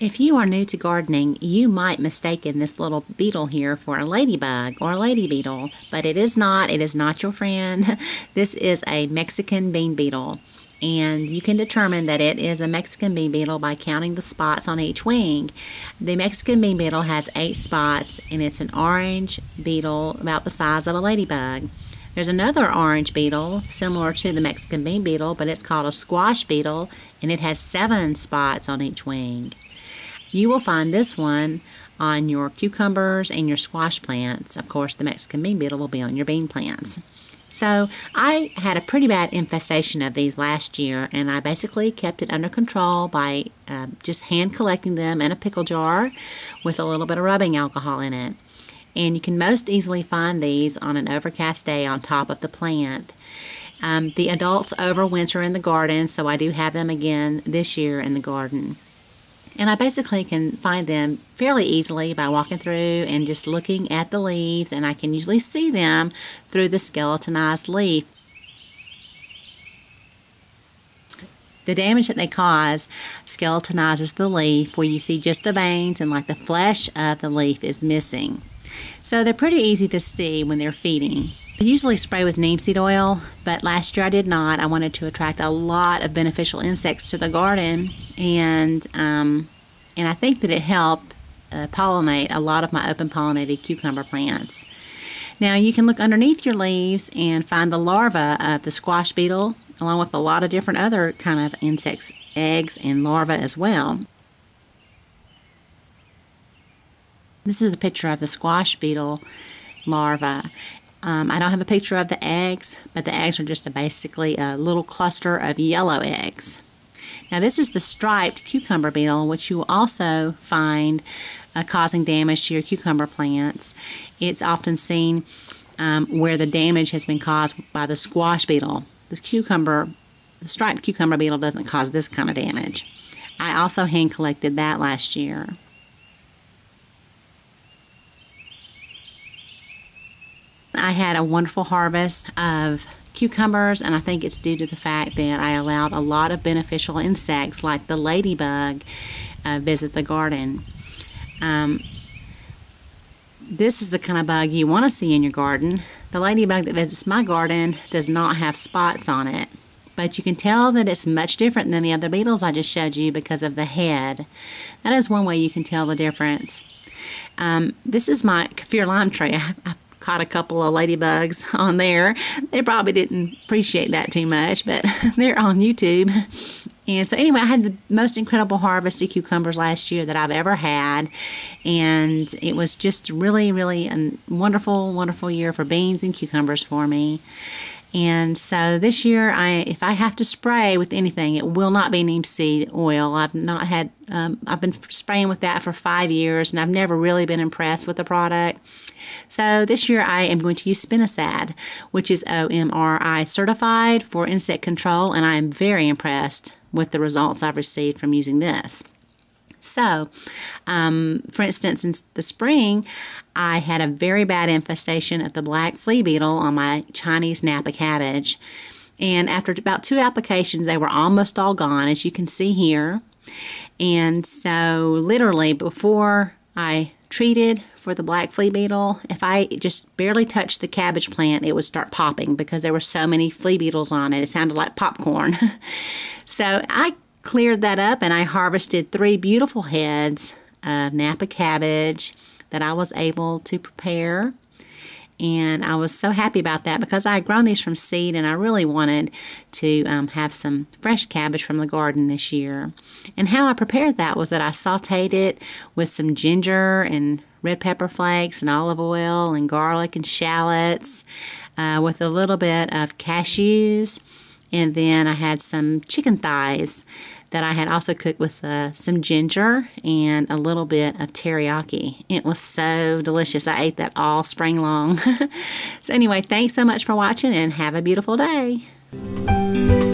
If you are new to gardening, you might mistake this little beetle here for a ladybug or a lady beetle, but it is not. It is not your friend. This is a Mexican bean beetle, and you can determine that it is a Mexican bean beetle by counting the spots on each wing. The Mexican bean beetle has 8 spots, and it's an orange beetle about the size of a ladybug. There's another orange beetle similar to the Mexican bean beetle, but it's called a squash beetle, and it has 7 spots on each wing. You will find this one on your cucumbers and your squash plants. Of course, the Mexican bean beetle will be on your bean plants. So I had a pretty bad infestation of these last year, and I basically kept it under control by just hand collecting them in a pickle jar with a little bit of rubbing alcohol in it. And you can most easily find these on an overcast day on top of the plant. The adults overwinter in the garden, so I do have them again this year in the garden. And I basically can find them fairly easily by walking through and just looking at the leaves, and I can usually see them through the skeletonized leaf. The damage that they cause skeletonizes the leaf, where you see just the veins and like the flesh of the leaf is missing. So they're pretty easy to see when they're feeding. I usually spray with neem seed oil, but last year I did not. I wanted to attract a lot of beneficial insects to the garden, and I think that it helped pollinate a lot of my open pollinated cucumber plants. Now you can look underneath your leaves and find the larvae of the squash beetle, along with a lot of different other kind of insects, eggs and larvae as well. This is a picture of the squash beetle larva. I don't have a picture of the eggs, but the eggs are just basically a little cluster of yellow eggs. Now this is the striped cucumber beetle, which you will also find causing damage to your cucumber plants. It's often seen where the damage has been caused by the squash beetle. The striped cucumber beetle doesn't cause this kind of damage. I also hand collected that last year. I had a wonderful harvest of cucumbers, and I think it's due to the fact that I allowed a lot of beneficial insects like the ladybug visit the garden. This is the kind of bug you want to see in your garden. The ladybug that visits my garden does not have spots on it, but you can tell that it's much different than the other beetles I just showed you because of the head. That is one way you can tell the difference. This is my kaffir lime tree. I caught a couple of ladybugs on there. They probably didn't appreciate that too much, but they're on YouTube. And so anyway, I had the most incredible harvest of cucumbers last year that I've ever had. And it was just really, really a wonderful, wonderful year for beans and cucumbers for me. And so this year, if I have to spray with anything, it will not be neem seed oil. I've been spraying with that for 5 years, and I've never really been impressed with the product. So this year, I am going to use spinosad, which is OMRI certified for insect control, and I am very impressed with the results I've received from using this. So, for instance, in the spring, I had a very bad infestation of the black flea beetle on my Chinese Napa cabbage. And after about 2 applications, they were almost all gone, as you can see here. And so, literally, before I treated for the black flea beetle, if I just barely touched the cabbage plant, it would start popping because there were so many flea beetles on it. It sounded like popcorn. So, I cleared that up, and I harvested 3 beautiful heads of Napa cabbage that I was able to prepare, and I was so happy about that because I had grown these from seed, and I really wanted to have some fresh cabbage from the garden this year. And how I prepared that was that I sauteed it with some ginger and red pepper flakes and olive oil and garlic and shallots with a little bit of cashews. And then I had some chicken thighs that I had also cooked with some ginger and a little bit of teriyaki. It was so delicious. I ate that all spring long. So anyway, thanks so much for watching, and have a beautiful day.